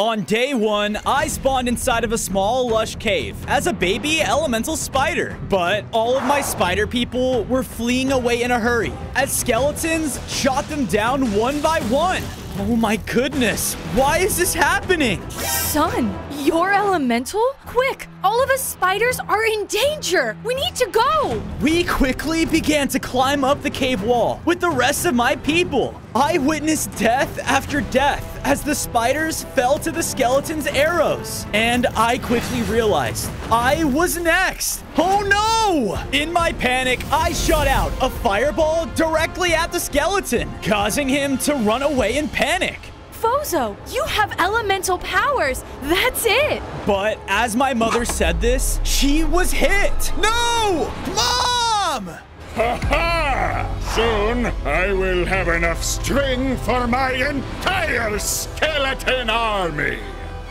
On day one, I spawned inside of a small, lush cave as a baby elemental spider. But all of my spider people were fleeing away in a hurry as skeletons shot them down one by one. Oh my goodness, why is this happening? Son, you're elemental? Quick, all of us spiders are in danger. We need to go. We quickly began to climb up the cave wall with the rest of my people. I witnessed death after death as the spiders fell to the skeleton's arrows. And I quickly realized I was next. Oh no! In my panic, I shot out a fireball directly at the skeleton, causing him to run away in panic. Fozo, you have elemental powers. That's it. But as my mother said this, she was hit. No! Mom! Ha ha! Soon, I will have enough string for my entire skeleton army!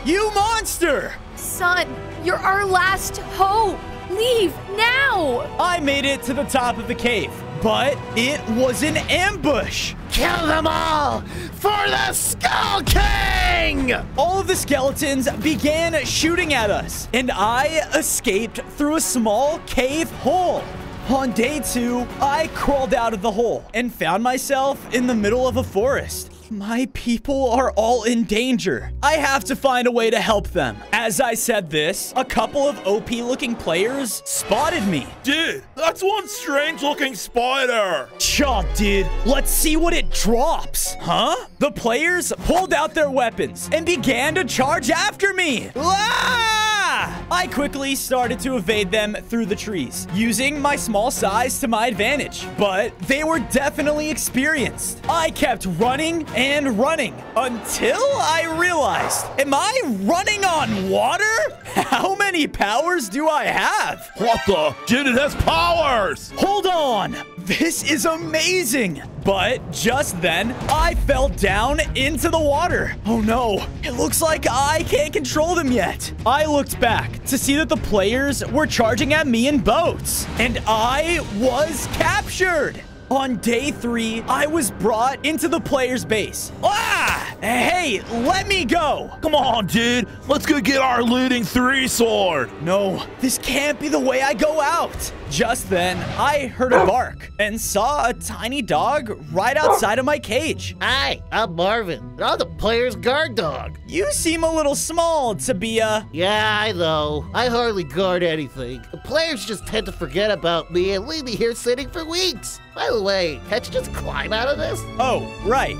You monster! Son, you're our last hope! Leave now! I made it to the top of the cave, but it was an ambush! Kill them all for the Skull King! All of the skeletons began shooting at us, and I escaped through a small cave hole. On day two, I crawled out of the hole and found myself in the middle of a forest. My people are all in danger. I have to find a way to help them. As I said this, a couple of OP-looking players spotted me. Dude, that's one strange-looking spider. Chaw, dude. Let's see what it drops. Huh? The players pulled out their weapons and began to charge after me. Ah! I quickly started to evade them through the trees, using my small size to my advantage, but they were definitely experienced. I kept running and running until I realized, am I running on water? How many powers do I have? What the? Dude, it has powers! Hold on! This is amazing! But just then, I fell down into the water. Oh no, it looks like I can't control them yet. I looked back to see that the players were charging at me in boats, and I was captured. On day three, I was brought into the player's base. Ah! Hey, let me go! Come on, dude. Let's go get our looting three sword. No, this can't be the way I go out. Just then, I heard a bark and saw a tiny dog right outside of my cage. Hi, I'm Marvin. I'm the player's guard dog. You seem a little small to be a... Yeah, I know. I hardly guard anything. The players just tend to forget about me and leave me here sitting for weeks. By the way, can't you just climb out of this? Oh, right.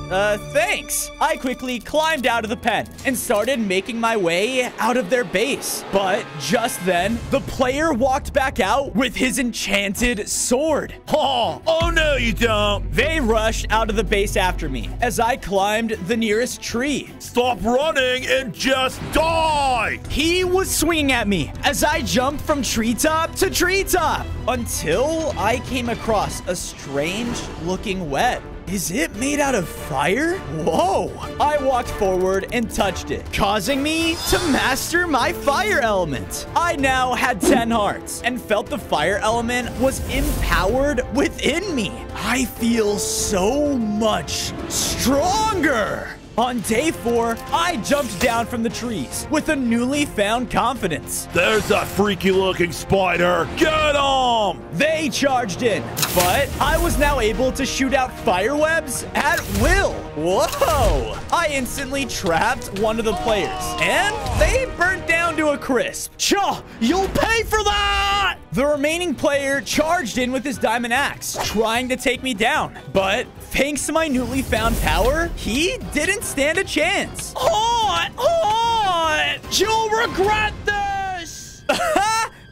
Thanks. I quickly climbed out of the pen and started making my way out of their base. But just then, the player walked back out with his enchanted sword. Oh no, you don't. They rushed out of the base after me as I climbed the nearest tree. Stop running and just die. He was swinging at me as I jumped from treetop to treetop until I came across a strange looking web. Is it made out of fire? Whoa! I walked forward and touched it, causing me to master my fire element. I now had 10 hearts and felt the fire element was empowered within me. I feel so much stronger. On day four, I jumped down from the trees with a newly found confidence. There's that freaky looking spider. Get him! They charged in, but I was now able to shoot out firewebs at will. Whoa! I instantly trapped one of the players, and they burnt down to a crisp. Chaw, you'll pay for that! The remaining player charged in with his diamond axe, trying to take me down. But thanks to my newly found power, he didn't stand a chance. Hot! Hot! You'll regret this!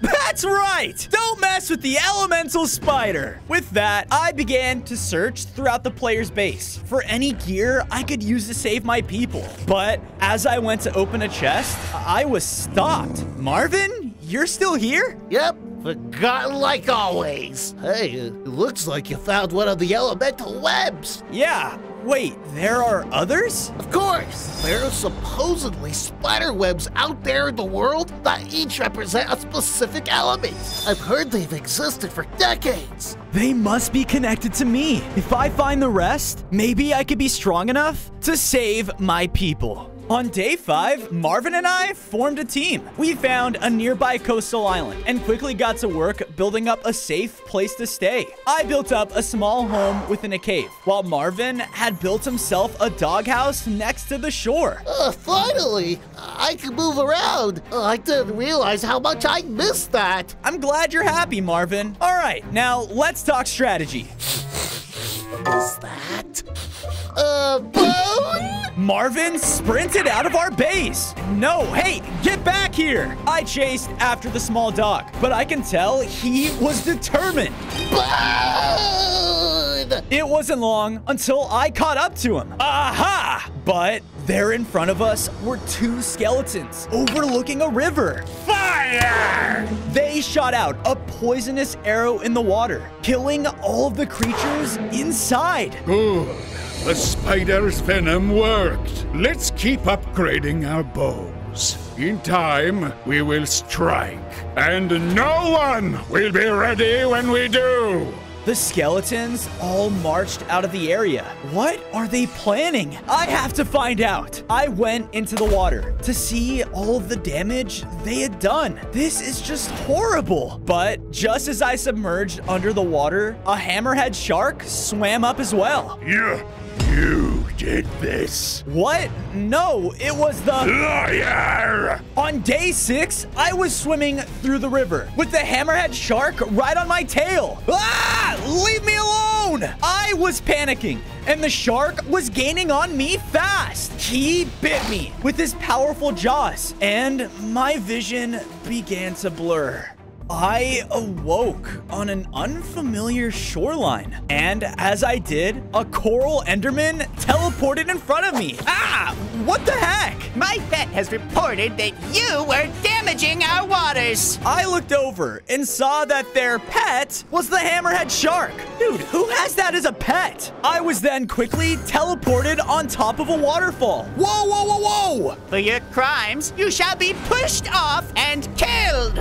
That's right! Don't mess with the elemental spider! With that, I began to search throughout the player's base for any gear I could use to save my people. But as I went to open a chest, I was stopped. Marvin, you're still here? Yep. Forgotten like always. Hey, it looks like you found one of the elemental webs. Yeah, wait, there are others? Of course. There are supposedly spider webs out there in the world that each represent a specific element. I've heard they've existed for decades. They must be connected to me. If I find the rest, maybe I could be strong enough to save my people. On day 5, Marvin and I formed a team. We found a nearby coastal island and quickly got to work building up a safe place to stay. I built up a small home within a cave, while Marvin had built himself a doghouse next to the shore. Finally, I can move around. I didn't realize how much I missed that. I'm glad you're happy, Marvin. All right, now let's talk strategy. Is that a bone? Marvin sprinted out of our base. No, hey, get back here. I chased after the small dog, but I can tell he was determined. Bone! It wasn't long until I caught up to him. Aha! But there in front of us were two skeletons overlooking a river. Fire! They shot out a poisonous arrow in the water, killing all of the creatures inside. Good. The spider's venom worked. Let's keep upgrading our bows. In time, we will strike, and no one will be ready when we do. The skeletons all marched out of the area. What are they planning? I have to find out. I went into the water to see all of the damage they had done. This is just horrible. But just as I submerged under the water, a hammerhead shark swam up as well. You did this. What? No, it was the liar. On day 6, I was swimming through the river with the hammerhead shark right on my tail. Ah! Leave me alone! I was panicking, and the shark was gaining on me fast. He bit me with his powerful jaws, and my vision began to blur. I awoke on an unfamiliar shoreline, and as I did, a coral enderman teleported in front of me. Ah, what the heck? My pet has reported that you were damaging our waters. I looked over and saw that their pet was the hammerhead shark. Dude, who has that as a pet? I was then quickly teleported on top of a waterfall. Whoa, whoa, whoa, whoa! For your crimes, you shall be pushed off and killed.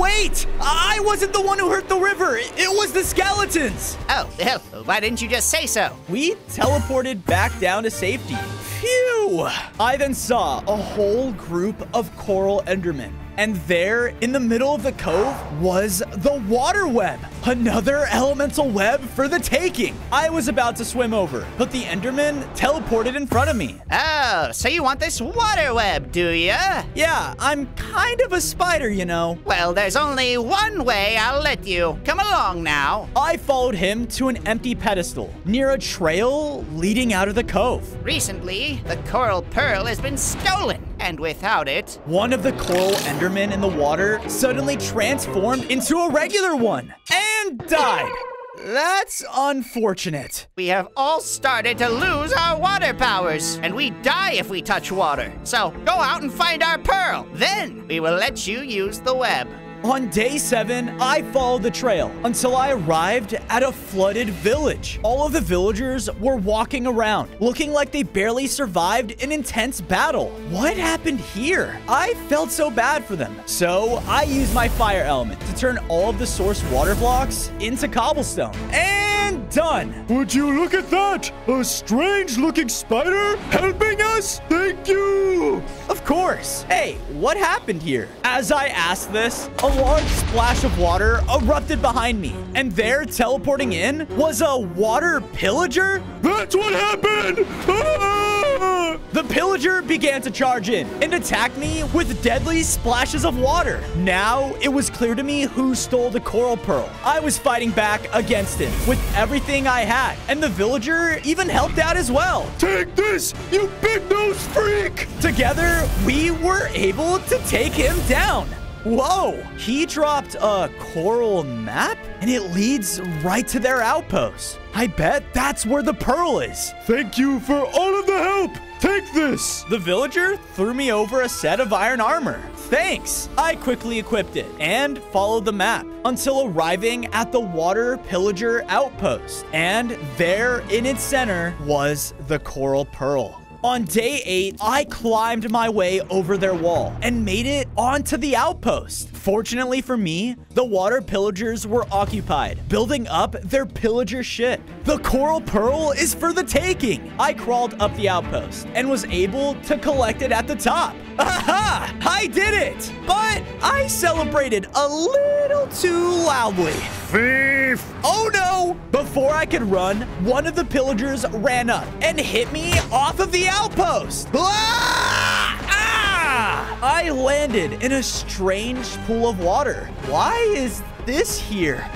Wait! I wasn't the one who hurt the river. It was the skeletons. Oh, hell, why didn't you just say so? We teleported back down to safety. Phew! I then saw a whole group of coral endermen. And there, in the middle of the cove, was the water web. Another elemental web for the taking. I was about to swim over, but the enderman teleported in front of me. Oh, so you want this water web, do ya? Yeah, I'm kind of a spider, you know. Well, there's only one way I'll let you. Come along now. I followed him to an empty pedestal near a trail leading out of the cove. Recently, the coral pearl has been stolen, and without it, one of the coral endermen in the water suddenly transformed into a regular one and died. That's unfortunate. We have all started to lose our water powers, and we die if we touch water. So go out and find our pearl. Then we will let you use the web. On day 7, I followed the trail until I arrived at a flooded village. All of the villagers were walking around, looking like they barely survived an intense battle. What happened here? I felt so bad for them. So I used my fire element to turn all of the source water blocks into cobblestone. And done. Would you look at that? A strange looking spider helping us? Thank you. Of course. Hey, what happened here? As I asked this, a large splash of water erupted behind me, and there, teleporting in, was a water pillager? That's what happened! Ah! The pillager began to charge in and attacked me with deadly splashes of water. Now, it was clear to me who stole the coral pearl. I was fighting back against him with everything I had, and the villager even helped out as well. Take this, you big-nosed freak! Together, we were able to take him down. Whoa, he dropped a coral map, and it leads right to their outpost. I bet that's where the pearl is. Thank you for all of the help. Take this. The villager threw me over a set of iron armor. Thanks. I quickly equipped it and followed the map until arriving at the water pillager outpost. And there in its center was the coral pearl. On day 8, I climbed my way over their wall and made it onto the outpost. Fortunately for me, the water pillagers were occupied, building up their pillager ship. The coral pearl is for the taking. I crawled up the outpost and was able to collect it at the top. Aha! I did it! But I celebrated a little too loudly. Thief! Oh no! Before I could run, one of the pillagers ran up and hit me off of the outpost. Ah! Ah! I landed in a strange pool of water. Why is this here?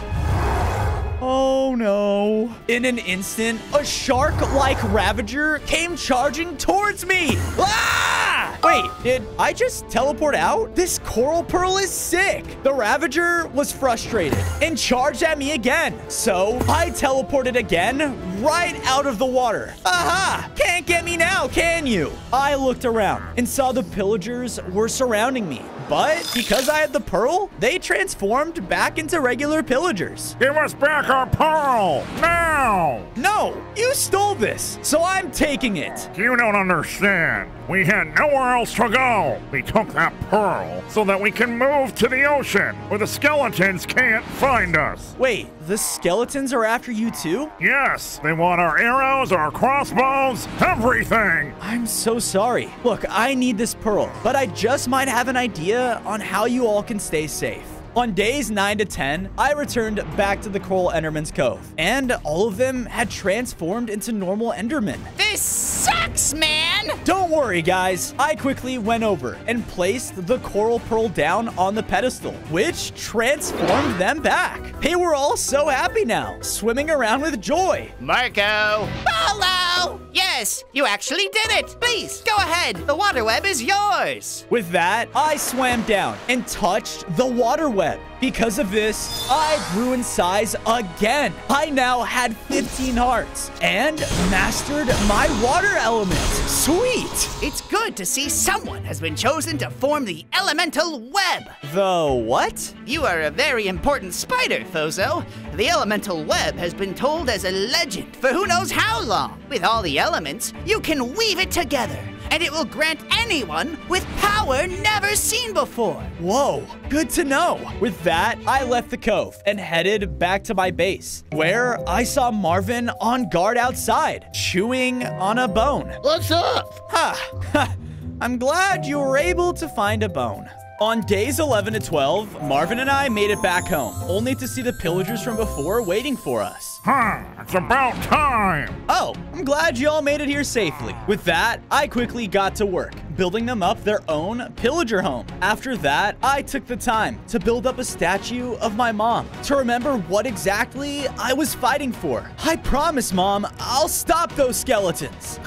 Oh no. In an instant, a shark-like ravager came charging towards me. Ah! Wait, did I just teleport out? This coral pearl is sick. The ravager was frustrated and charged at me again. So I teleported again right out of the water. Aha! Can't get me now, can you? I looked around and saw the pillagers were surrounding me. But because I had the pearl, they transformed back into regular pillagers. Give us back our pearl, now! No, you stole this, so I'm taking it. You don't understand. We had nowhere else to go. We took that pearl so that we can move to the ocean where the skeletons can't find us. Wait, the skeletons are after you too? Yes, they want our arrows, our crossbows, everything. I'm so sorry. Look, I need this pearl, but I just might have an idea on how you all can stay safe. On days 9 to 10, I returned back to the Coral Enderman's Cove, and all of them had transformed into normal Endermen. This sucks, man! Don't worry, guys. I quickly went over and placed the Coral Pearl down on the pedestal, which transformed them back. They were all so happy now, swimming around with joy. Marco! Follow! Yes, you actually did it! Please, go ahead. The water web is yours. With that, I swam down and touched the water web. Because of this, I grew in size again. I now had 15 hearts and mastered my water element. Sweet! It's good to see someone has been chosen to form the elemental web. The what? You are a very important spider, Fozo. The elemental web has been told as a legend for who knows how long. With all the elements, you can weave it together, and it will grant anyone with power never seen before. Whoa, good to know. With that, I left the cove and headed back to my base, where I saw Marvin on guard outside, chewing on a bone. What's up? Ha! I'm glad you were able to find a bone. On days 11 to 12, Marvin and I made it back home, only to see the pillagers from before waiting for us. Huh, it's about time. Oh, I'm glad you all made it here safely. With that, I quickly got to work, building them up their own pillager home. After that, I took the time to build up a statue of my mom to remember what exactly I was fighting for. I promise, Mom, I'll stop those skeletons.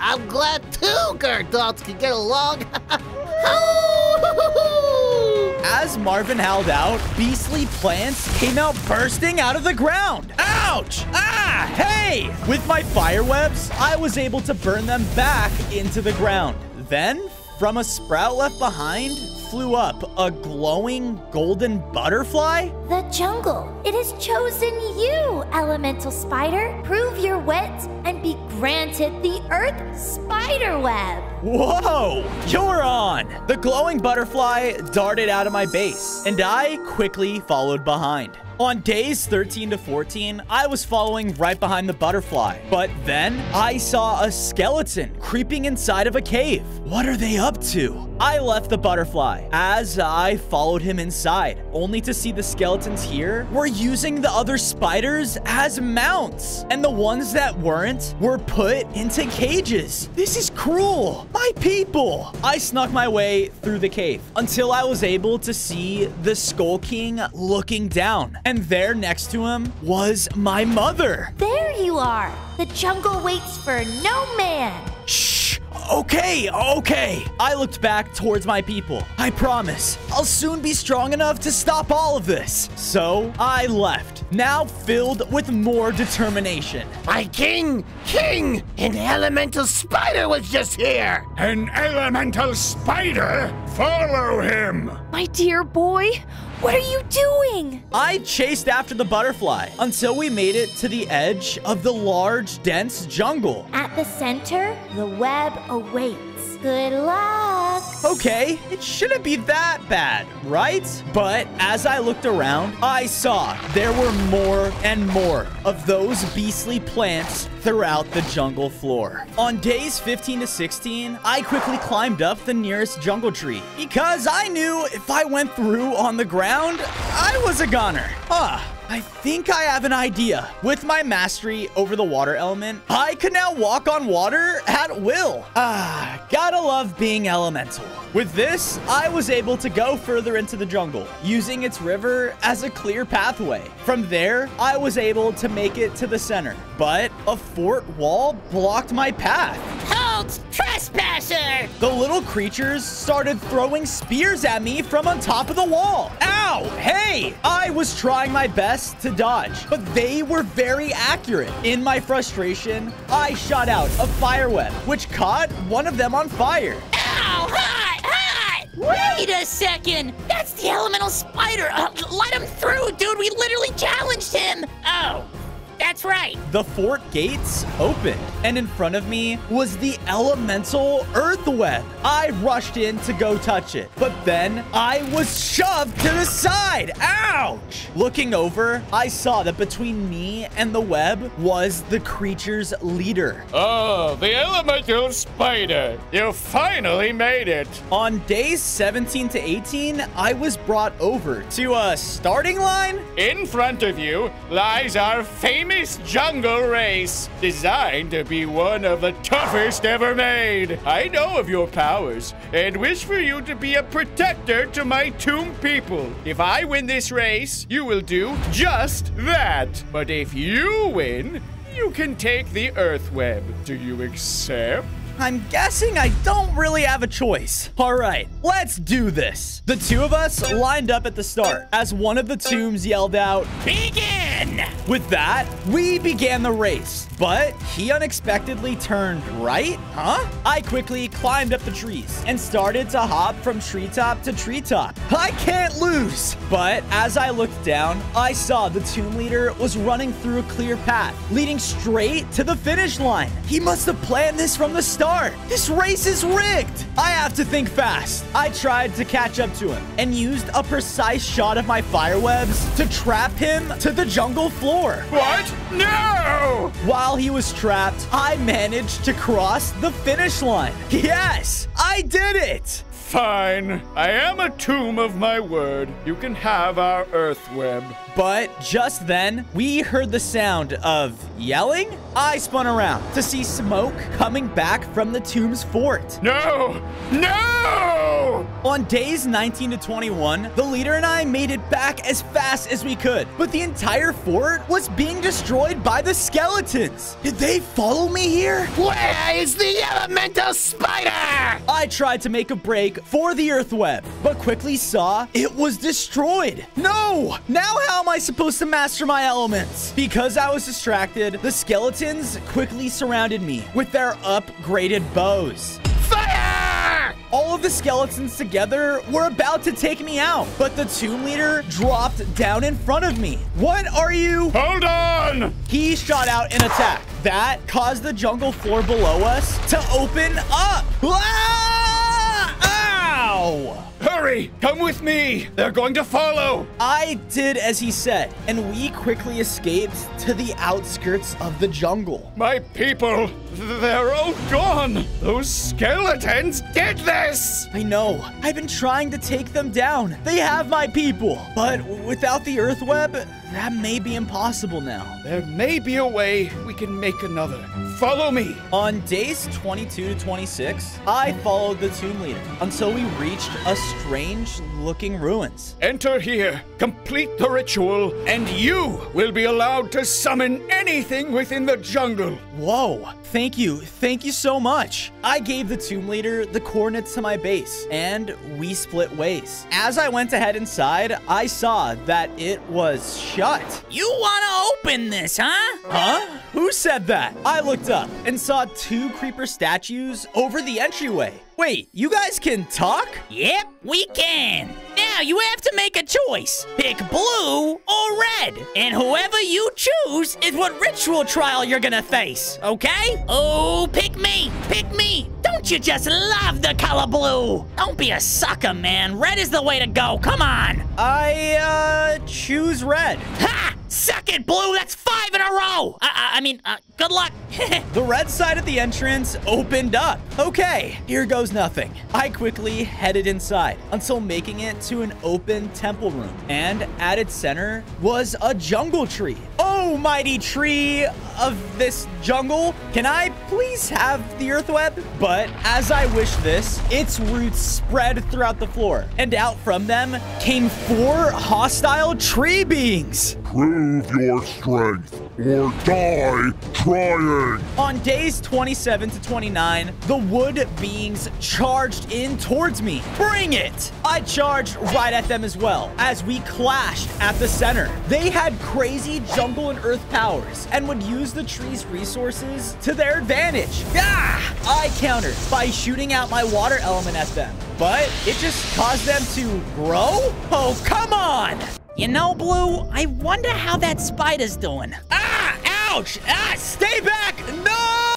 I'm glad two gurdons can get along. As Marvin howled out, beastly plants came out bursting out of the ground. Ouch! Ah, hey! With my fire webs, I was able to burn them back into the ground. Then, from a sprout left behind, flew up a glowing golden butterfly. The jungle, it has chosen you, Elemental Spider. Prove your wit and be granted the Earth Spider Web. Whoa, you're on. The glowing butterfly darted out of my base, and I quickly followed behind. On days 13 to 14, I was following right behind the butterfly, but then I saw a skeleton creeping inside of a cave. What are they up to? I left the butterfly as I followed him inside, only to see the skeletons here were using the other spiders as mounts, and the ones that weren't were put into cages. This is cruel. My people! I snuck my way through the cave until I was able to see the Skull King looking down. And there next to him was my mother. There you are. The jungle waits for no man. Shh. Okay. I looked back towards my people. I promise I'll soon be strong enough to stop all of this. So I left, now filled with more determination. My king, an elemental spider was just here. An elemental spider? Follow him. My dear boy, what are you doing? I chased after the butterfly until we made it to the edge of the large, dense jungle. At the center, the web awaits. Good luck. okay, it shouldn't be that bad, right? But as I looked around, I saw there were more and more of those beastly plants throughout the jungle floor. On days 15 to 16, I quickly climbed up the nearest jungle tree because I knew if I went through on the ground, I was a goner. I think I have an idea. With my mastery over the water element, I can now walk on water at will. Gotta love being elemental. With this, I was able to go further into the jungle, using its river as a clear pathway. From there, I was able to make it to the center, but a fort wall blocked my path. Halt, trespasser! The little creatures started throwing spears at me from on top of the wall. Ow! Hey! I was trying my best to dodge, but they were very accurate. In my frustration, I shot out a fire web, which caught one of them on fire. Ow! Hot! Wait a second! That's the elemental spider! Let him through, dude! We literally challenged him! Oh, that's right. The fort gates opened, and in front of me was the elemental earth web. I rushed in to go touch it, but then I was shoved to the side. Ouch! Looking over, I saw that between me and the web was the creature's leader. Oh, the elemental spider. You finally made it. On days 17 to 18, I was brought over to a starting line. In front of you lies our famous jungle race, designed to be one of the toughest ever made. I know of your powers and wish for you to be a protector to my tomb people. If I win this race, you will do just that. But if you win, you can take the earth web. Do you accept? I'm guessing I don't really have a choice. All right, let's do this. The two of us lined up at the start as one of the tombs yelled out, "Begin!" With that, we began the race, but he unexpectedly turned right, huh? I quickly climbed up the trees and started to hop from treetop to treetop. I can't lose. But as I looked down, I saw the tomb leader was running through a clear path, leading straight to the finish line. He must have planned this from the start. This race is rigged. I have to think fast. I tried to catch up to him and used a precise shot of my firewebs to trap him to the jungle floor. What? No! While he was trapped, I managed to cross the finish line. Yes, I did it. Fine. I am a tomb of my word. You can have our earth web. But just then, we heard the sound of yelling. I spun around to see smoke coming back from the tomb's fort. No! No! On days 19 to 21, the leader and I made it back as fast as we could, but the entire fort was being destroyed by the skeletons. Did they follow me here? Where is the elemental spider? I tried to make a break for the earth web, but quickly saw it was destroyed. No! Now how am I supposed to master my elements? Because I was distracted, the skeletons quickly surrounded me with their upgraded bows. Fire! All of the skeletons together were about to take me out, but the tomb leader dropped down in front of me. What are you? Hold on! He shot out an attack that caused the jungle floor below us to open up. Ow! Hurry! Come with me! They're going to follow! I did as he said, and we quickly escaped to the outskirts of the jungle. My people, they're all gone! Those skeletons did this! I know. I've been trying to take them down. They have my people. But without the earth web, that may be impossible now. There may be a way we can make another. Follow me! On days 22 to 26, I followed the tomb leader until we reached a strange-looking ruins. Enter here, complete the ritual, and you will be allowed to summon anything within the jungle. Whoa, thank you so much. I gave the tomb leader the coordinates to my base, and we split ways. As I went to head inside, I saw that it was shut. You wanna open this, huh? Huh? Who said that? I looked up and saw two creeper statues over the entryway. Wait, you guys can talk? Yep, we can. Now you have to make a choice. Pick blue or red. And whoever you choose is what ritual trial you're gonna face, okay? Oh, pick me. Pick me. Don't Don't you just love the color blue? Don't be a sucker, man. Red is the way to go. Come on. I choose red. Ha! Suck it, blue. That's 5 in a row. I mean, good luck. The red side of the entrance opened up. Okay, here goes nothing. I quickly headed inside until making it to an open temple room. And at its center was a jungle tree. Oh, mighty tree of this jungle, can I please have the earth web? But as I wish this, its roots spread throughout the floor, and out from them came 4 hostile tree beings. Prove your strength or die trying. On days 27 to 29, the wood beings charged in towards me. Bring it! I charged right at them as well as we clashed at the center. They had crazy jungle and earth powers and would use the tree's resources to their advantage. Ah! I countered by shooting out my water element at them, but it just caused them to grow? Oh, come on! You know, Blue, I wonder how that spider's doing. Ah! Ouch! Ah! Stay back! No!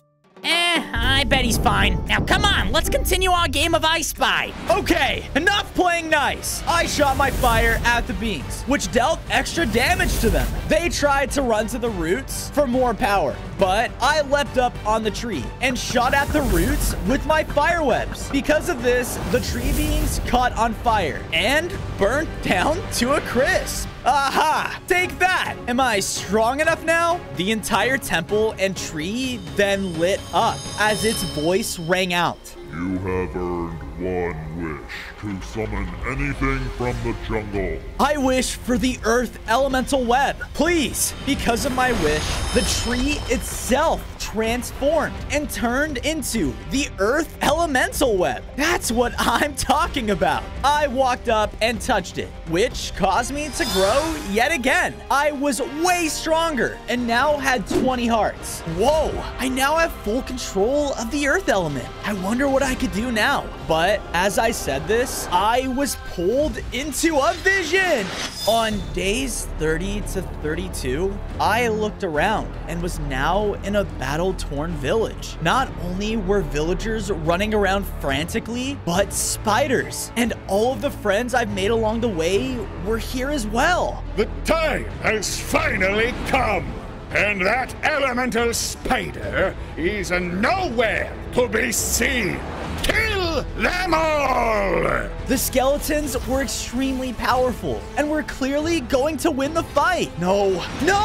I bet he's fine. Now, come on, let's continue our game of I Spy. Okay, enough playing nice. I shot my fire at the beings, which dealt extra damage to them. They tried to run to the roots for more power, but I leapt up on the tree and shot at the roots with my fire webs. Because of this, the tree beings caught on fire and burnt down to a crisp. Aha! Take that! Am I strong enough now? The entire temple and tree then lit up as its voice rang out. You have earned one wish to summon anything from the jungle. I wish for the earth elemental web, please. Because of my wish, the tree itself transformed and turned into the earth elemental web. That's what I'm talking about. I walked up and touched it, which caused me to grow yet again. I was way stronger and now had 20 hearts. Whoa, I now have full control of the earth element. I wonder what I could do now. But as I said this, I was pulled into a vision. On days 30 to 32, I looked around and was now in a battle-torn village. Not only were villagers running around frantically, but spiders. And all of the friends I've made along the way were here as well. The time has finally come. And that elemental spider is nowhere to be seen. Kill them all! The skeletons were extremely powerful and were clearly going to win the fight. No, no!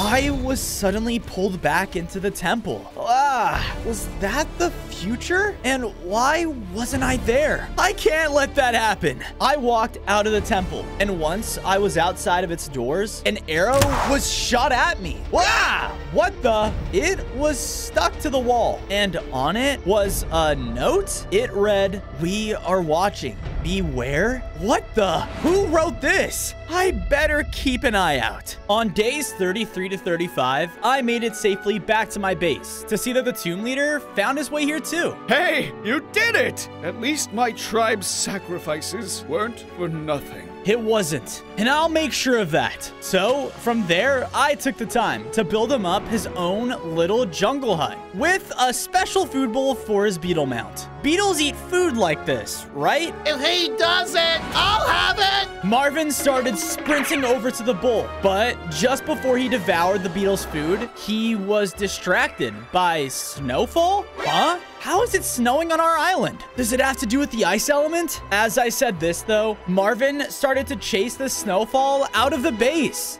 I was suddenly pulled back into the temple. Was that the future? And why wasn't I there? I can't let that happen. I walked out of the temple, and once I was outside of its doors, an arrow was shot at me. Wow! What the? It was stuck to the wall, and on it was a note. It read, "We are watching. Beware." What the? Who wrote this? I better keep an eye out. On days 33 to 35, I made it safely back to my base to see that the tomb leader found his way here too. Hey, you did it! At least my tribe's sacrifices weren't for nothing. It wasn't, and I'll make sure of that. So from there, I took the time to build him up his own little jungle hut with a special food bowl for his beetle mount. Beetles eat food like this, right? If he doesn't, I'll have it! Marvin started sprinting over to the bowl, but just before he devoured the beetle's food, he was distracted by snowfall? Huh? How is it snowing on our island? Does it have to do with the ice element? As I said this though, Marvin started to chase the snowfall out of the base.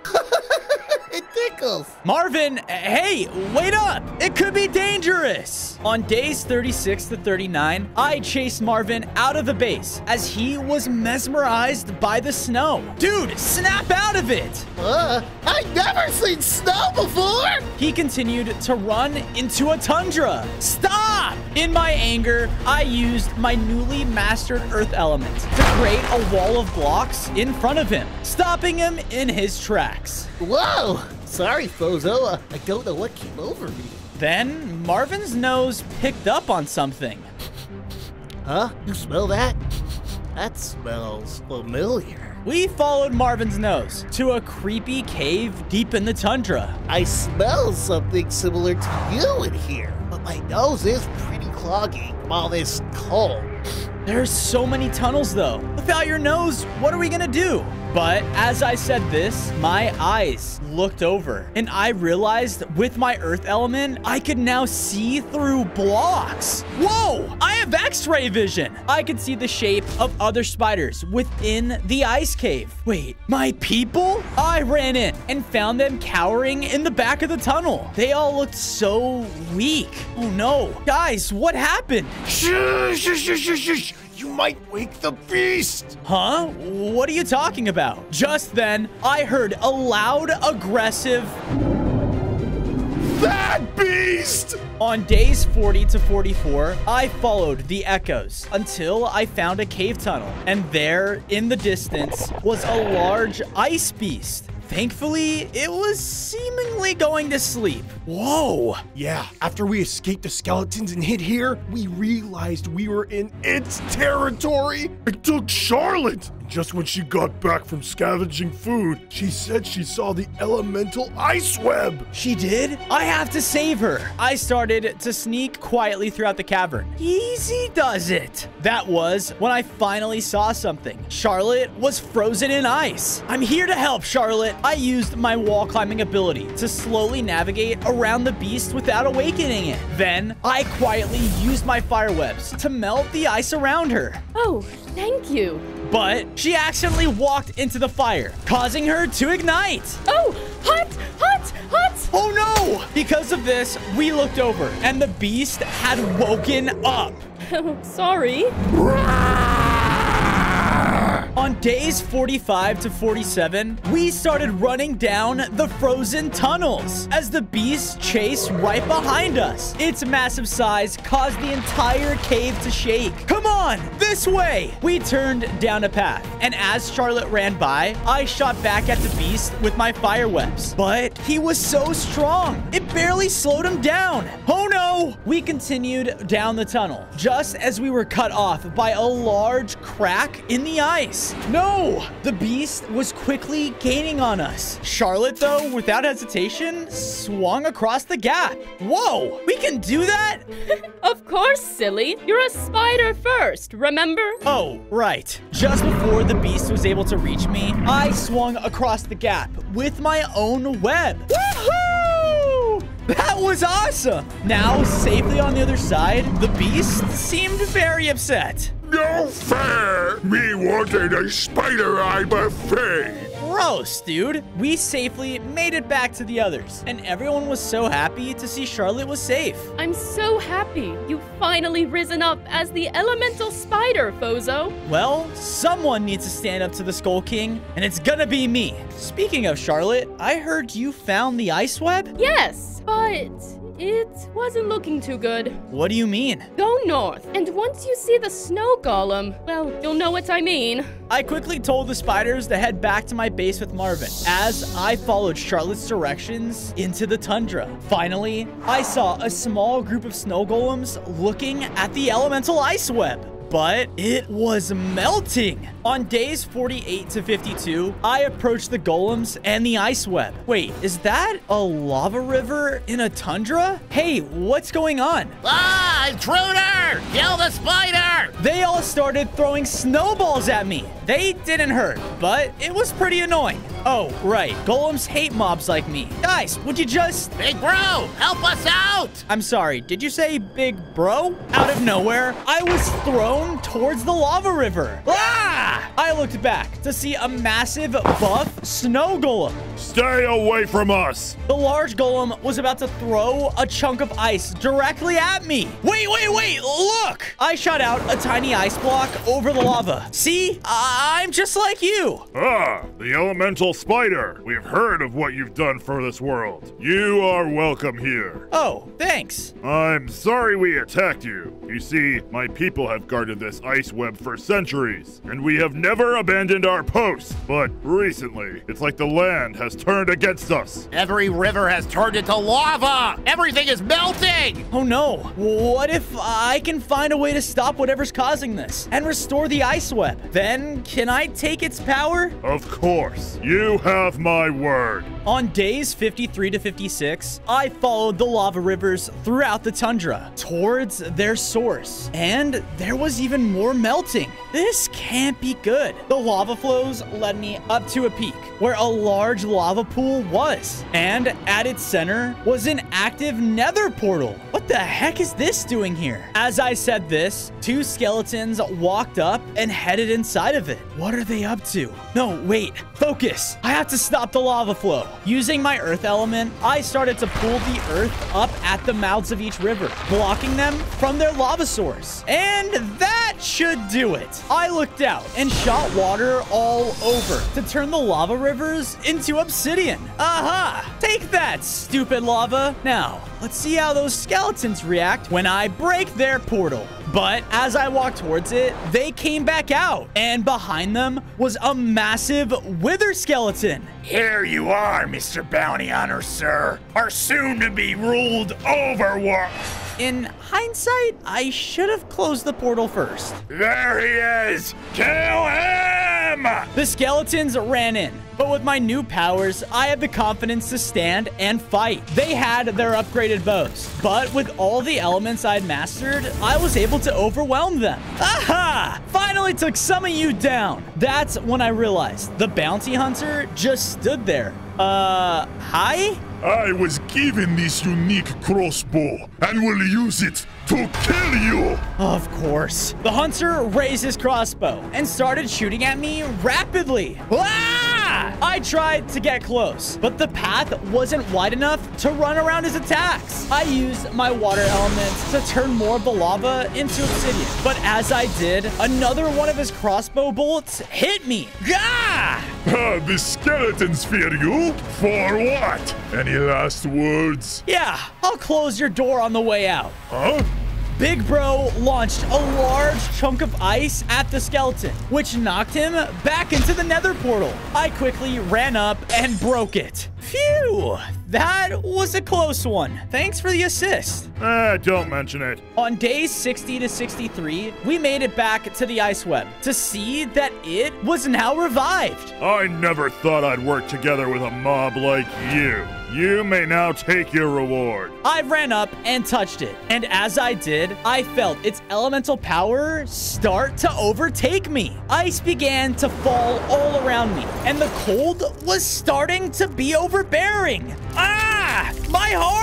It tickles. Marvin, hey, wait up. It could be dangerous. On days 36 to 39, I chased Marvin out of the base as he was mesmerized by the snow. Dude, snap out of it. I've never seen snow before. He continued to run into a tundra. Stop! In my anger, I used my newly mastered earth element to create a wall of blocks in front of him, stopping him in his tracks. Whoa! Sorry, Fozo. I don't know what came over me. Then, Marvin's nose picked up on something. Huh? You smell that? That smells familiar. We followed Marvin's nose to a creepy cave deep in the tundra. I smell something similar to you in here, but my nose is pretty cloggy. all this coal. There's so many tunnels, though. Without your nose, what are we gonna do? But as I said this, my eyes looked over, and I realized with my earth element, I could now see through blocks. Whoa, I have x-ray vision. I could see the shape of other spiders within the ice cave. Wait, my people? I ran in and found them cowering in the back of the tunnel. They all looked so weak. Oh no. Guys, what happened? Shh. You might wake the beast. Huh? What are you talking about? Just then, I heard a loud, aggressive... That beast! On days 40 to 44, I followed the echoes until I found a cave tunnel. And there, in the distance, was a large ice beast. Thankfully, it was seemingly going to sleep. Whoa. Yeah, after we escaped the skeletons and hid here, we realized we were in its territory. It took Charlotte. Just when she got back from scavenging food, she said she saw the elemental ice web. She did? I have to save her. I started to sneak quietly throughout the cavern. Easy does it. That was when I finally saw something. Charlotte was frozen in ice. I'm here to help, Charlotte. I used my wall climbing ability to slowly navigate around the beast without awakening it. Then I quietly used my fire webs to melt the ice around her. Oh, thank you. But she accidentally walked into the fire, causing her to ignite. Oh, hot. Oh no! Because of this, we looked over and the beast had woken up. Sorry. On days 45 to 47, we started running down the frozen tunnels as the beast chased right behind us. Its massive size caused the entire cave to shake. Come on, this way! We turned down a path, and as Charlotte ran by, I shot back at the beast with my fire webs. But he was so strong, it barely slowed him down. Oh no! We continued down the tunnel, just as we were cut off by a large crack in the ice. No! The beast was quickly gaining on us. Charlotte, though, without hesitation, swung across the gap. Whoa! We can do that? Of course, silly. You're a spider first, remember? Oh, right. Just before the beast was able to reach me, I swung across the gap with my own web. Woohoo! That was awesome! Now, safely on the other side, the beast seemed very upset. No fair! Me wanted a spider eye buffet! Gross, dude. We safely made it back to the others, and everyone was so happy to see Charlotte was safe. I'm so happy you've finally risen up as the elemental spider, Fozo. Well, someone needs to stand up to the Skull King, and it's gonna be me. Speaking of Charlotte, I heard you found the ice web? Yes, but... it wasn't looking too good. What do you mean? Go north, and once you see the snow golem, well, you'll know what I mean. I quickly told the spiders to head back to my base with Marvin as I followed Charlotte's directions into the tundra. Finally, I saw a small group of snow golems looking at the elemental ice web. But it was melting. On days 48 to 52, I approached the golems and the ice web. Wait, is that a lava river in a tundra? Hey, what's going on? Ah, intruder! Kill the spider! They all started throwing snowballs at me. They didn't hurt, but it was pretty annoying. Oh, right. Golems hate mobs like me. Guys, would you just... Big bro, help us out! I'm sorry, did you say big bro? Out of nowhere, I was thrown towards the lava river. Ah! I looked back to see a massive buff snow golem. Stay away from us! The large golem was about to throw a chunk of ice directly at me. Wait, look! I shot out a tiny ice block over the lava. See? I'm just like you. Ah, the elemental spider. We've heard of what you've done for this world. You are welcome here. Oh, thanks. I'm sorry we attacked you. You see, my people have guarded this ice web for centuries, and we have never abandoned our post, but recently, it's like the land has turned against us. Every river has turned into lava. Everything is melting. Oh no, what if I can find a way to stop whatever's causing this and restore the ice web? Then can I take its power? Of course, you have my word. On days 53 to 56, I followed the lava rivers throughout the tundra towards their source, and there was even more melting. This can't be good. The lava flows led me up to a peak where a large lava pool was, and at its center was an active nether portal. What the heck is this doing here? As I said this, two skeletons walked up and headed inside of it. What are they up to? No, wait, focus. I have to stop the lava flow. Using my earth element, I started to pull the earth up at the mouths of each river, blocking them from their lava source. And that should do it. I looked out and shot water all over to turn the lava rivers into obsidian. Aha! Take that, stupid lava. Now, let's see how those skeletons react when I break their portal. But as I walked towards it, they came back out, and behind them was a massive wither skeleton. Here you are, Mr. Bounty Hunter, sir. Our soon-to-be ruled overworld. In hindsight, I should have closed the portal first. There he is! Kill him! The skeletons ran in, but with my new powers, I had the confidence to stand and fight. They had their upgraded bows, but with all the elements I'd mastered, I was able to overwhelm them. Aha! Finally took some of you down. That's when I realized the bounty hunter just stood there. Hi? I was given this unique crossbow and will use it to kill you. Of course. The hunter raised his crossbow and started shooting at me rapidly. Ah! I tried to get close, but the path wasn't wide enough to run around his attacks. I used my water elements to turn more of the lava into obsidian. But as I did, another one of his crossbow bolts hit me. Gah! The skeletons fear you? For what? Any last words? Yeah, I'll close your door on the way out. Huh? Big Bro launched a large chunk of ice at the skeleton, which knocked him back into the nether portal. I quickly ran up and broke it. Phew! That was a close one. Thanks for the assist. Don't mention it. On days 60 to 63, we made it back to the ice web to see that it was now revived. I never thought I'd work together with a mob like you. You may now take your reward. I ran up and touched it, and as I did, I felt its elemental power start to overtake me. Ice began to fall all around me, and the cold was starting to be overbearing. Ah! My heart!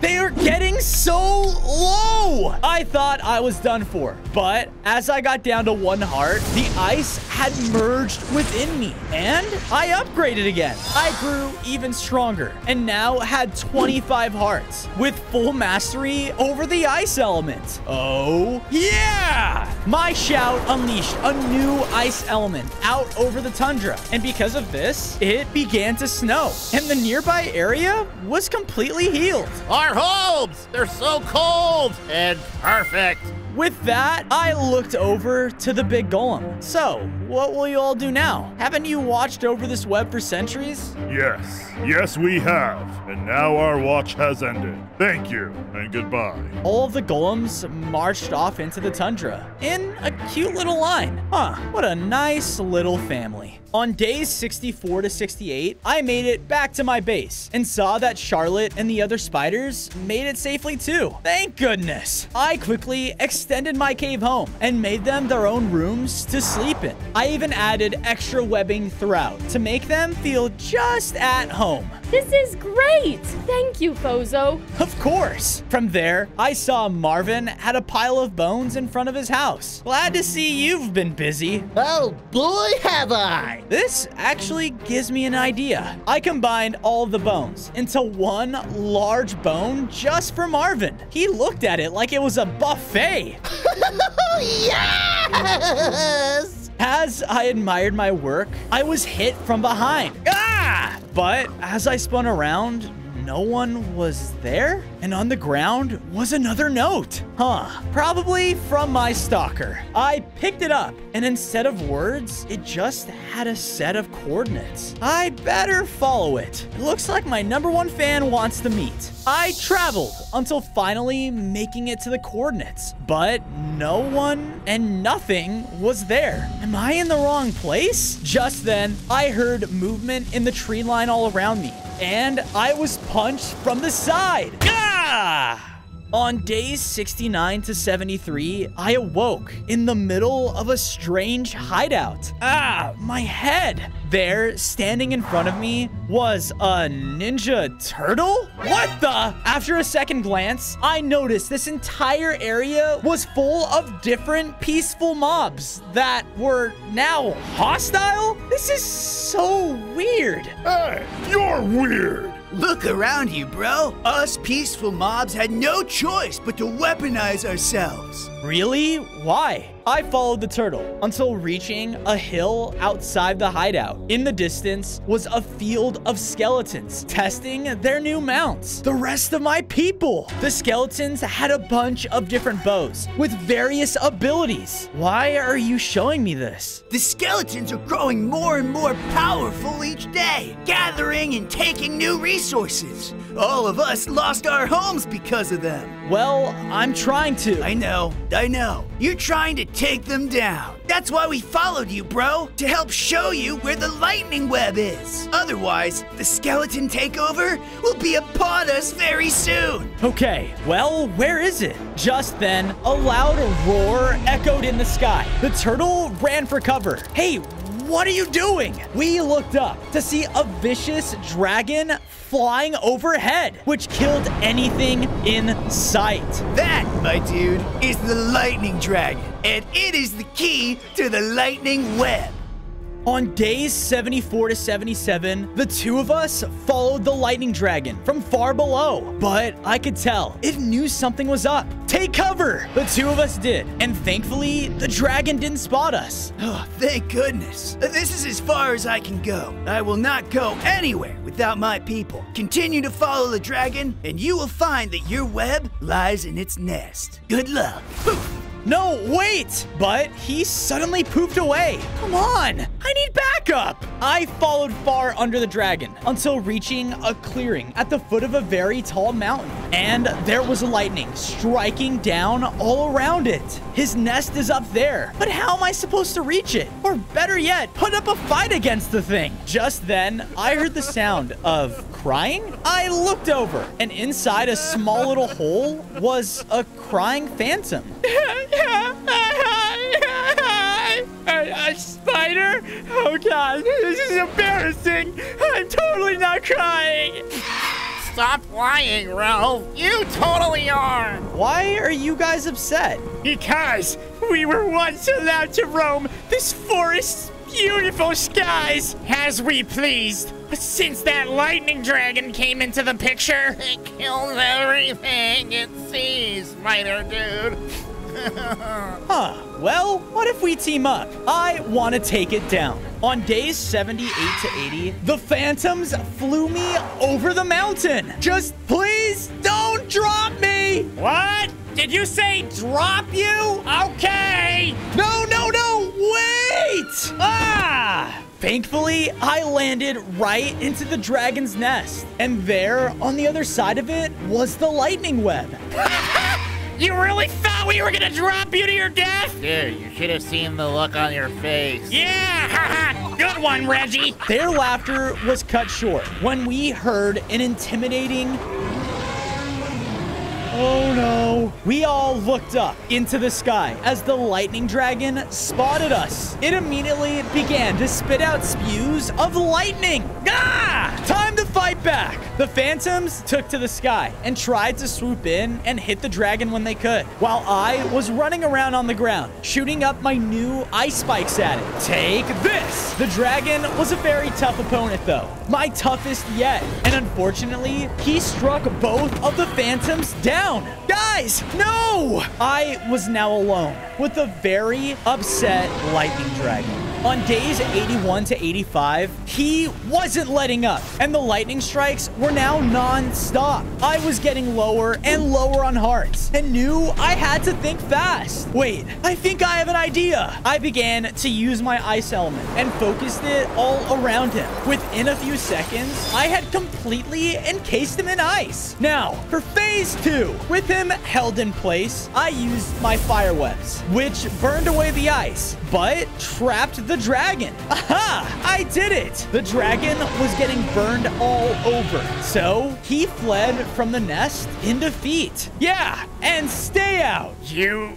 They are getting so low! I thought I was done for, but as I got down to one heart, the ice had merged within me, and I upgraded again. I grew even stronger, and now had 25 hearts, with full mastery over the ice element. Oh, yeah! My shout unleashed a new ice element out over the tundra, and because of this, it began to snow, and the nearby area was completely healed. Our homes! They're so cold and perfect. With that, I looked over to the big golem. So, what will you all do now? Haven't you watched over this web for centuries? Yes, we have. And now our watch has ended. Thank you, and goodbye. All of the golems marched off into the tundra in a cute little line. Huh, what a nice little family. On days 64 to 68, I made it back to my base and saw that Charlotte and the other spiders made it safely too. Thank goodness. I quickly extended my cave home and made them their own rooms to sleep in. I even added extra webbing throughout to make them feel just at home. This is great! Thank you, Fozo. Of course. From there, I saw Marvin had a pile of bones in front of his house. Glad to see you've been busy. Oh boy, have I! This actually gives me an idea. I combined all the bones into one large bone just for Marvin. He looked at it like it was a buffet. Yes! As I admired my work, I was hit from behind. Ah! But as I spun around, no one was there. and on the ground was another note. Huh, probably from my stalker. I picked it up, and instead of words, it just had a set of coordinates. I better follow it. It looks like my #1 fan wants to meet. I traveled until finally making it to the coordinates, but no one and nothing was there. Am I in the wrong place? Just then, I heard movement in the tree line all around me, and I was punched from the side. Gah! On days 69 to 73, I awoke in the middle of a strange hideout. Ah, my head! There, standing in front of me, was a ninja turtle? What the? After a second glance, I noticed this entire area was full of different peaceful mobs that were now hostile? This is so weird. Hey, you're weird. Look around you, bro. Us peaceful mobs had no choice but to weaponize ourselves. Really? Why? I followed the turtle until reaching a hill outside the hideout. In the distance was a field of skeletons testing their new mounts. The rest of my people. The skeletons had a bunch of different bows with various abilities. Why are you showing me this? The skeletons are growing more and more powerful each day, gathering and taking new resources. All of us lost our homes because of them. Well, I'm trying to. I know. You're trying to take them down. That's why we followed you, bro, to help show you where the lightning web is. Otherwise, the skeleton takeover will be upon us very soon. Okay, well, where is it? Just then, a loud roar echoed in the sky. The turtle ran for cover. Hey, what are you doing? We looked up to see a vicious dragon flying overhead, which killed anything in sight. That, my dude, is the lightning dragon, and it is the key to the lightning web. On days 74 to 77, the two of us followed the lightning dragon from far below, but I could tell it knew something was up. Take cover! The two of us did, and thankfully, the dragon didn't spot us. Oh, thank goodness. This is as far as I can go. I will not go anywhere without my people. Continue to follow the dragon, and you will find that your web lies in its nest. Good luck. No, wait! But he suddenly poofed away. Come on, I need backup! I followed far under the dragon until reaching a clearing at the foot of a very tall mountain. And there was lightning striking down all around it. His nest is up there, but how am I supposed to reach it? Or better yet, put up a fight against the thing. Just then, I heard the sound of crying. I looked over, and inside a small little hole was a crying phantom. A spider? Oh God, this is embarrassing. I'm totally not crying. Stop lying, Ralph. You totally are. Why are you guys upset? Because we were once allowed to roam this forest's beautiful skies as we pleased. Since that lightning dragon came into the picture, it kills everything it sees, spider dude. Huh. Well, what if we team up? I want to take it down. On days 78 to 80, the phantoms flew me over the mountain. Just please don't drop me. What? Did you say drop you? Okay. No, wait. Ah! Thankfully, I landed right into the dragon's nest. And there, on the other side of it, was the lightning web. You really thought we were gonna drop you to your death? Dude, you should have seen the look on your face. Yeah, haha, good one, Reggie. Their laughter was cut short when we heard an intimidating, oh no. We all looked up into the sky as the lightning dragon spotted us. It immediately began to spit out spews of lightning. Ah! Time to fight back. The phantoms took to the sky and tried to swoop in and hit the dragon when they could, while I was running around on the ground, shooting up my new ice spikes at it. Take this! The dragon was a very tough opponent though, my toughest yet, and unfortunately, he struck both of the phantoms down. Guys, no! I was now alone with a very upset lightning dragon. On days 81 to 85, he wasn't letting up, and the lightning strikes were now non-stop. I was getting lower and lower on hearts and knew I had to think fast. Wait, I think I have an idea. I began to use my ice element and focused it all around him. Within a few seconds, I had completely encased him in ice. Now, for phase 2, with him held in place, I used my fire webs, which burned away the ice, but trapped the dragon. Aha! I did it! The dragon was getting burned all over, so he fled from the nest in defeat. Yeah, and stay out! You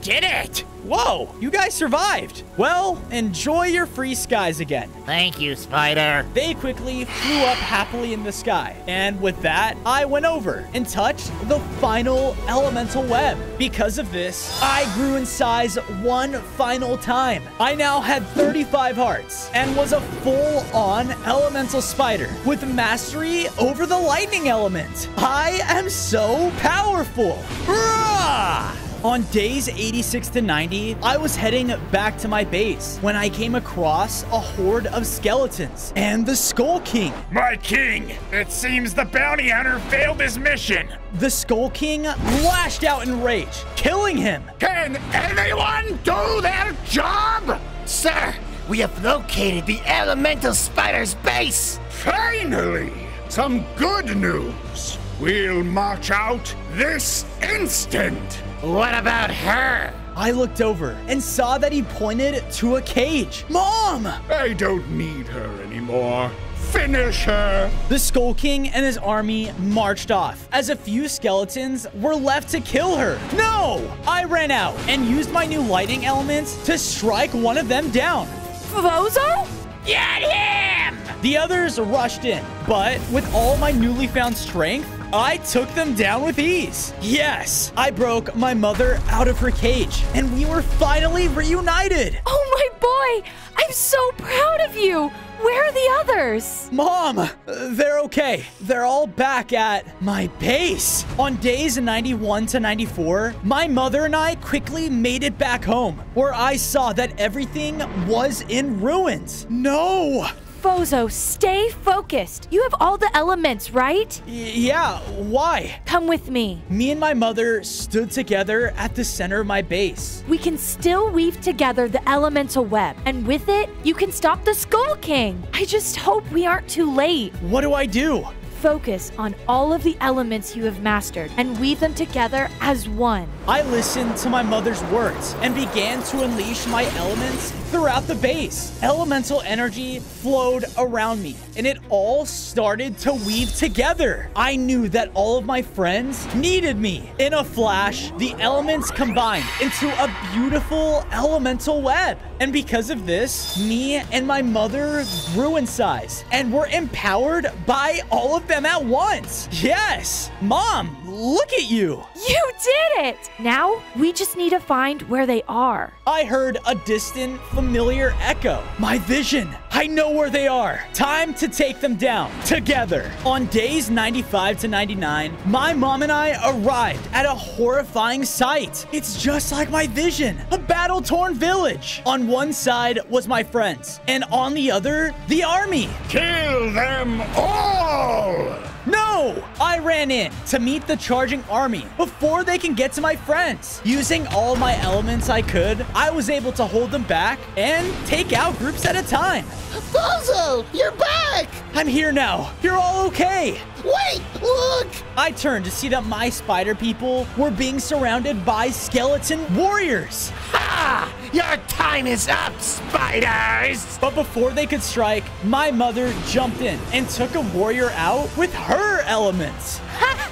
did it! Whoa, you guys survived. Well, enjoy your free skies again. Thank you, Spider. They quickly flew up happily in the sky. And with that, I went over and touched the final elemental web. Because of this, I grew in size one final time. I now had 35 hearts and was a full-on elemental spider with mastery over the lightning element. I am so powerful. Hurrah! On days 86 to 90, I was heading back to my base when I came across a horde of skeletons and the Skull King. My king, it seems the bounty hunter failed his mission. The Skull King lashed out in rage, killing him. Can anyone do their job? Sir, we have located the Elemental Spider's base. Finally, some good news. We'll march out this instant. What about her? I looked over and saw that he pointed to a cage. Mom! I don't need her anymore. Finish her! The Skull King and his army marched off as a few skeletons were left to kill her. No! I ran out and used my new lightning elements to strike one of them down. Fozo? Get him! The others rushed in, but with all my newly found strength, I took them down with ease. Yes, I broke my mother out of her cage, and we were finally reunited. Oh, my boy, I'm so proud of you. Where are the others? Mom, they're okay. They're all back at my base. On days 91 to 94, my mother and I quickly made it back home, where I saw that everything was in ruins. No! Fozo, stay focused. You have all the elements, right? Yeah, why? Come with me. Me and my mother stood together at the center of my base. We can still weave together the elemental web, and with it, you can stop the Skull King. I just hope we aren't too late. What do I do? Focus on all of the elements you have mastered and weave them together as one. I listened to my mother's words and began to unleash my elements throughout the base. Elemental energy flowed around me and it all started to weave together. I knew that all of my friends needed me. In a flash, the elements combined into a beautiful elemental web. And because of this, me and my mother grew in size and were empowered by all of them at once. Yes! Mom, look at you! You did it! Now, we just need to find where they are. I heard a distant, familiar echo. My vision! I know where they are! Time to take them down, together! On days 95 to 99, my mom and I arrived at a horrifying sight. It's just like my vision, a battle-torn village. On one side was my friends, and on the other, the army. Kill them all! No! I ran in to meet the charging army before they can get to my friends. Using all my elements I could, I was able to hold them back and take out groups at a time. Fozo, you're back! I'm here now. You're all okay. Wait, look! I turned to see that my spider people were being surrounded by skeleton warriors. Ha! Your time is up, spiders! But before they could strike, my mother jumped in and took a warrior out with her elements. Ha!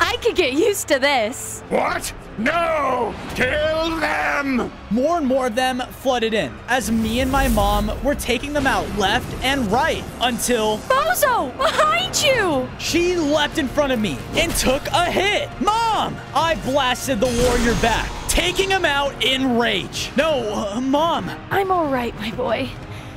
I could get used to this. What? No! Kill them! More and more of them flooded in as me and my mom were taking them out left and right until... Fozo! Behind you! She leapt in front of me and took a hit. Mom! I blasted the warrior back, taking him out in rage. No, Mom. I'm all right, my boy.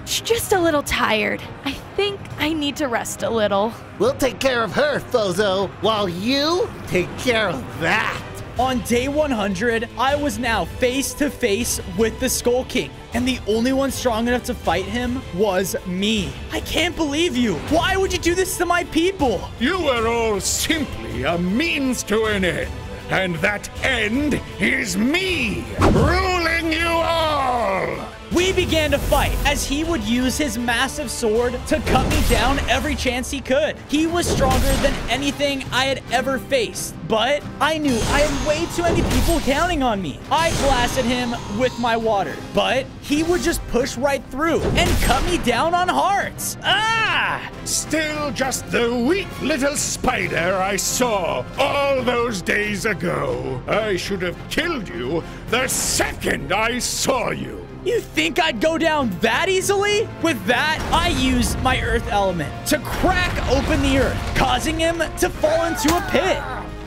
Just a little tired. I think I need to rest a little. We'll take care of her, Fozo, while you take care of that. On day 100, I was now face to face with the Skull King, and the only one strong enough to fight him was me. I can't believe you. Why would you do this to my people? You are all simply a means to an end, and that end is me, ruling you all. We began to fight as he would use his massive sword to cut me down every chance he could. He was stronger than anything I had ever faced, but I knew I had way too many people counting on me. I blasted him with my water, but he would just push right through and cut me down on hearts. Ah! Still just the weak little spider I saw all those days ago. I should have killed you the second I saw you. You think I'd go down that easily? With that, I used my earth element to crack open the earth, causing him to fall into a pit.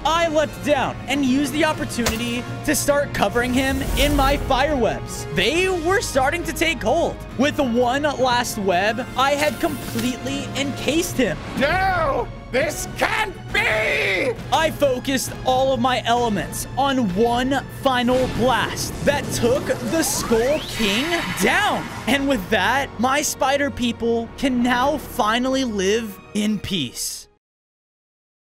I leapt down and used the opportunity to start covering him in my fire webs. They were starting to take hold. With the one last web, I had completely encased him. No! This can't be! I focused all of my elements on one final blast that took the Skull King down. And with that, my spider people can now finally live in peace.